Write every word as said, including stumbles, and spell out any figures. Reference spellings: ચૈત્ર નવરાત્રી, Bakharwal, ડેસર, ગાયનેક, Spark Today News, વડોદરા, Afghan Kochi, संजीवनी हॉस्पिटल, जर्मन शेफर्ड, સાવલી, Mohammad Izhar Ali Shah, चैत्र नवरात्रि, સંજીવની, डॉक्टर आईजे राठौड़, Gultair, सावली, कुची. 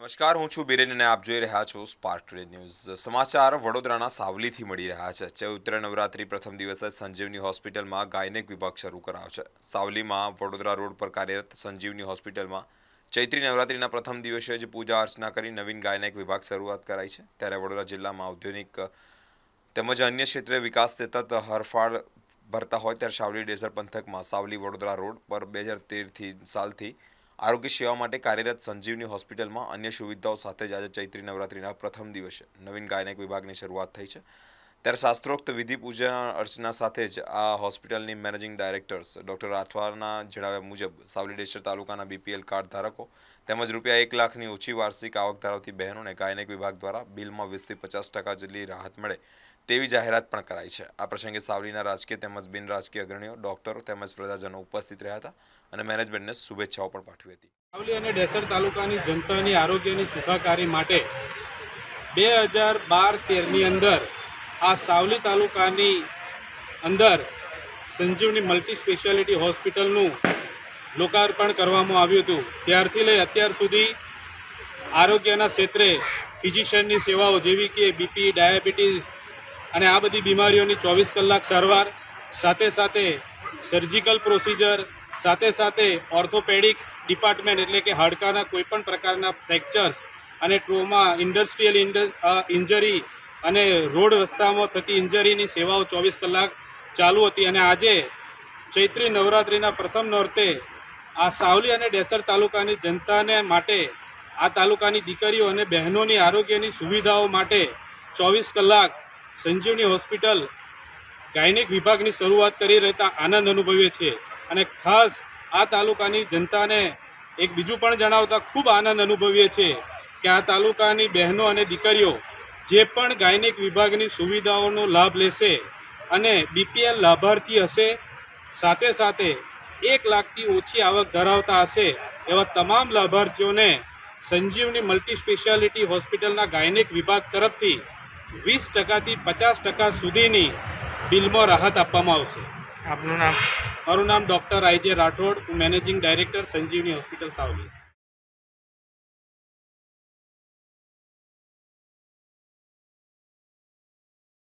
નમસ્કાર, હું છું બિરેન અને આપ જોઈ રહ્યા છો સ્પાર્ક ટુડે ન્યૂઝ। સમાચાર વડોદરાના સાવલીથી મળી રહ્યા છે। ચૈત્ર નવરાત્રિ પ્રથમ દિવસે સંજીવની હોસ્પિટલમાં ગાયનેક વિભાગ શરૂ કરાયો છે। સાવલીમાં વડોદરા રોડ પર કાર્યરત સંજીવની હોસ્પિટલમાં ચૈત્રી નવરાત્રિના પ્રથમ દિવસે જ પૂજા અર્ચના કરી નવીન ગાયનેક વિભાગ શરૂઆત કરાઈ છે। ત્યારે વડોદરા જિલ્લામાં ઔદ્યોગિક તેમજ અન્ય ક્ષેત્રે વિકાસ સતત હરફાળ ભરતા હોય ત્યારે સાવલી ડેસર પંથકમાં સાવલી વડોદરા રોડ પર બે હજાર તેરથી સાલથી आरोग्य सेवा माटे कार्यरत संजीवनी हॉस्पिटल में अन्य सुविधाओं साथे आज चैत्री नवरात्रि प्रथम दिवसे नवीन गायनेक विभाग की शुरुआत थी है। त्यारे शास्त्रोक्त विधि पूजा अर्चना साथ ज आ हॉस्पिटल मैनेजिंग डायरेक्टर्स डॉक्टर राठौड़ना जणाव्या मुजब सावली डेसर तालुकाना बीपीएल कार्ड धारकों तेमज रूपिया एक लाखनी ओछी वार्षिक आवक धरावती बहनों गायनेक विभाग द्वारा बिल में वीस पचास टका जेटली राहत मळे तेवी जाहेरात पण कराई है। आ प्रसंगे सावलीना राजकीय तेमज बिन राजकीय अग्रणीओ डॉक्टरो तेमज प्रजाजनो उपस्थित रह्या हता अने मेनेजमेंटने शुभेच्छाओ पण पाठवी हती। सावली अने डेसर तालुकानी जनतानी आरोग्यनी सुखाकारी माटे दो हज़ार बारह तेरह नी अंदर आ सावली तालुकानी अंदर संजीवनी मल्टी स्पेशियालिटी हॉस्पिटलनुं लोकार्पण करवामां आव्युं हतुं। त्यारथी लई अत्यार सुधी आरोग्यना क्षेत्रे फिजिशियननी सेवाओ जेवी के बीपी डायाबेटीस अने आ बधी बीमारीओनी चौबीस कलाक सारवार साथे साथे सर्जिकल प्रोसिजर साथे साथे ऑर्थोपेडिक डिपार्टमेंट एटले के हाडकाना कोईपण प्रकारना फ्रेक्चर्स अने ट्रोमा इंडस्ट्रियल इंजरी अने रोड रस्तामां थती इंजरीनी सेवाओ चौबीस कलाक चालू हती। अने आजे चैत्री नवरात्रिना प्रथम नोरते आ सावली अने डेसर तालुकानी जनताने माटे आ तालुकानी दीकरीओ अने बहनोनी आरोग्यनी सुविधाओ माटे चौबीस कलाक संजीवनी हॉस्पिटल गायनेक विभाग की शुरुआत करी रहता आनंद अनुभवीए छे। अने खास आ तालुकानी जनताने एक बीजू पण जणावता खूब आनंद अनुभवीए छे कि आ तालुकानी बहनों अने दीकरीओ जे पण गायनेक विभाग की सुविधाओं लाभ लेशे अने बीपीएल लाभार्थी हशे साथे साथे एक लाखथी ओछी आवक धरावता हशे एवा तमाम लाभार्थीओने संजीवनी मल्टी स्पेशियालिटी हॉस्पिटलना गायनेक विभाग तरफथी वीस टका थी पचास टका सुधीनी बिल में राहत आपवामां आवशे। आपनुं नाम? मारुं नाम डॉक्टर आईजे राठौड़, managing director संजीवनी हॉस्पिटल सावली।